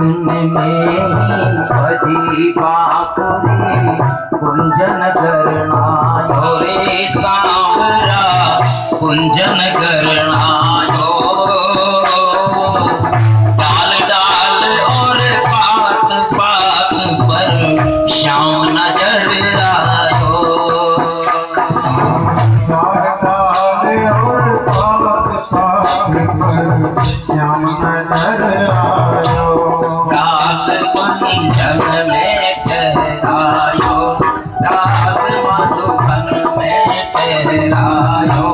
कुंज में ही भजी बापुरी कुंजन करना रे सांवरा कुंजन करना रास लीला रास कुंजन में ठहरायो रास मधुबन में ठहरायो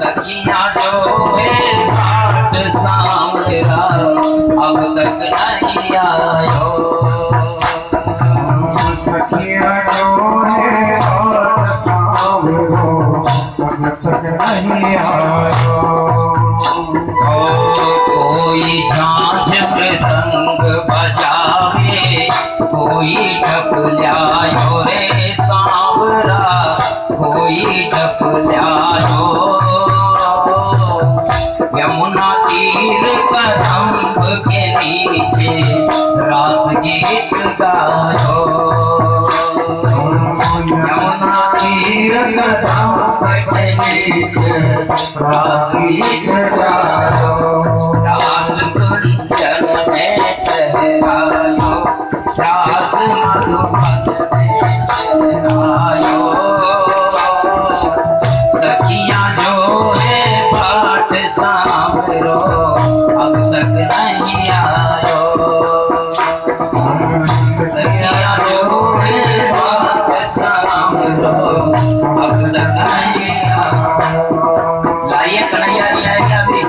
सखियां जो है बाट सांवरो अब तक नहीं आयो सखियां जो है बाट सांवरो अब तक नहीं आयो। कन्हैया नहीं आया क्या अभी?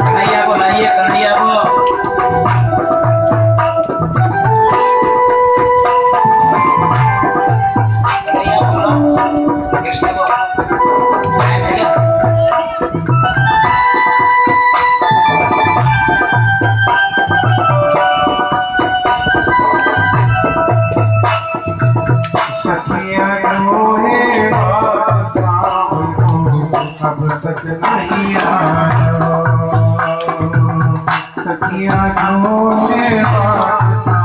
कन्हैया को लाइए, कन्हैया को। कन्हैया बोलो, कृष्ण को आए भैया। सखिया रोए नहीं आया सखिया जो है